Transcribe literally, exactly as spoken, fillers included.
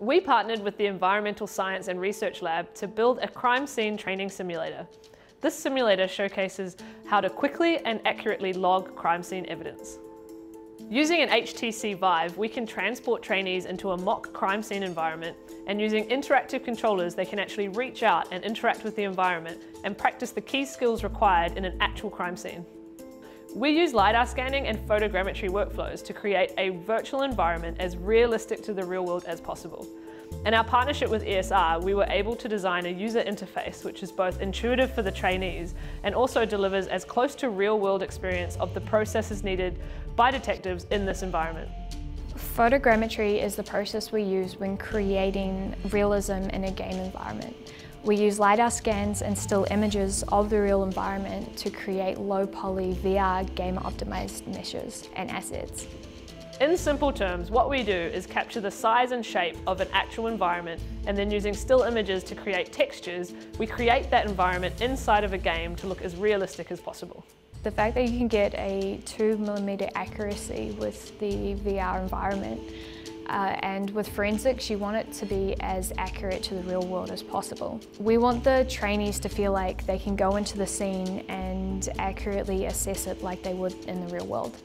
We partnered with the Environmental Science and Research Lab to build a crime scene training simulator. This simulator showcases how to quickly and accurately log crime scene evidence. Using an H T C Vive, we can transport trainees into a mock crime scene environment, and using interactive controllers, they can actually reach out and interact with the environment and practice the key skills required in an actual crime scene. We use LiDAR scanning and photogrammetry workflows to create a virtual environment as realistic to the real world as possible. In our partnership with E S R, we were able to design a user interface which is both intuitive for the trainees and also delivers as close to real world experience of the processes needed by detectives in this environment. Photogrammetry is the process we use when creating realism in a game environment. We use LiDAR scans and still images of the real environment to create low-poly V R game-optimized meshes and assets. In simple terms, what we do is capture the size and shape of an actual environment, and then using still images to create textures, we create that environment inside of a game to look as realistic as possible. The fact that you can get a two millimeter accuracy with the V R environment, Uh, and with forensics, you want it to be as accurate to the real world as possible. We want the trainees to feel like they can go into the scene and accurately assess it like they would in the real world.